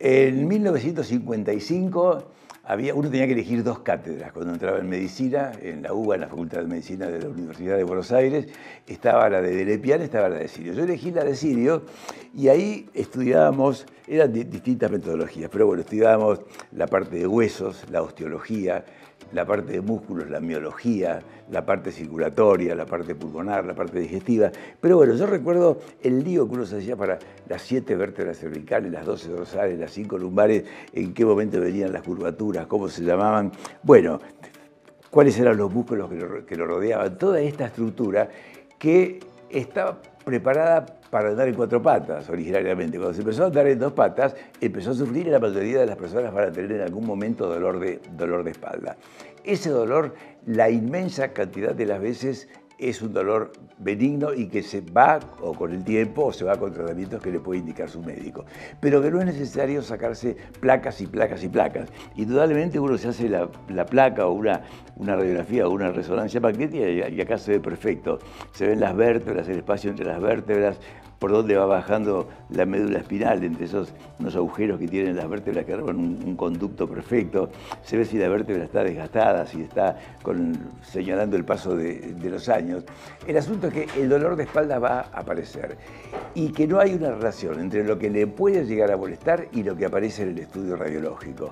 En 1955 uno tenía que elegir dos cátedras. Cuando entraba en medicina, en la UBA, en la Facultad de Medicina de la Universidad de Buenos Aires, estaba la de Delepian, estaba la de Sirio. Yo elegí la de Sirio y ahí estudiábamos, eran distintas metodologías, pero bueno, estudiábamos la parte de huesos, la osteología, la parte de músculos, la miología, la parte circulatoria, la parte pulmonar, la parte digestiva. Pero bueno, yo recuerdo el lío que uno se hacía para las 7 vértebras cervicales, las 12 dorsales, las 5 lumbares, en qué momento venían las curvaturas, cómo se llamaban. Bueno, cuáles eran los músculos que lo rodeaban. Toda esta estructura que estaba preparada para andar en 4 patas originariamente. Cuando se empezó a andar en 2 patas, empezó a sufrir y la mayoría de las personas van a tener en algún momento dolor de espalda. Ese dolor, la inmensa cantidad de las veces, es un dolor benigno y que se va o con el tiempo o se va con tratamientos que le puede indicar su médico. Pero que no es necesario sacarse placas y placas y placas. Indudablemente uno se hace la placa o una radiografía o una resonancia magnética y acá se ve perfecto. Se ven las vértebras, el espacio entre las vértebras, por dónde va bajando la médula espinal, entre esos unos agujeros que tienen las vértebras que arman un conducto perfecto. Se ve si la vértebra está desgastada, si está señalando el paso de los años. El asunto es que el dolor de espalda va a aparecer y que no hay una relación entre lo que le puede llegar a molestar y lo que aparece en el estudio radiológico.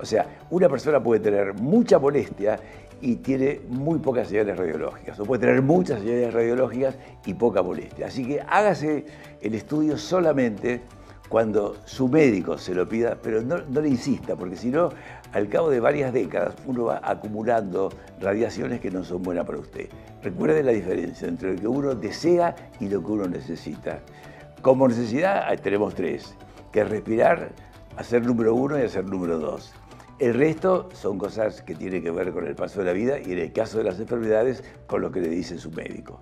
O sea, una persona puede tener mucha molestia y tiene muy pocas señales radiológicas, o puede tener muchas señales radiológicas y poca molestia. Así que hágase el estudio solamente cuando su médico se lo pida, pero no le insista, porque si no, al cabo de varias décadas, uno va acumulando radiaciones que no son buenas para usted. Recuerde la diferencia entre lo que uno desea y lo que uno necesita. Como necesidad tenemos 3, que es respirar, hacer número 1 y hacer número 2. El resto son cosas que tienen que ver con el paso de la vida y en el caso de las enfermedades con lo que le dice su médico.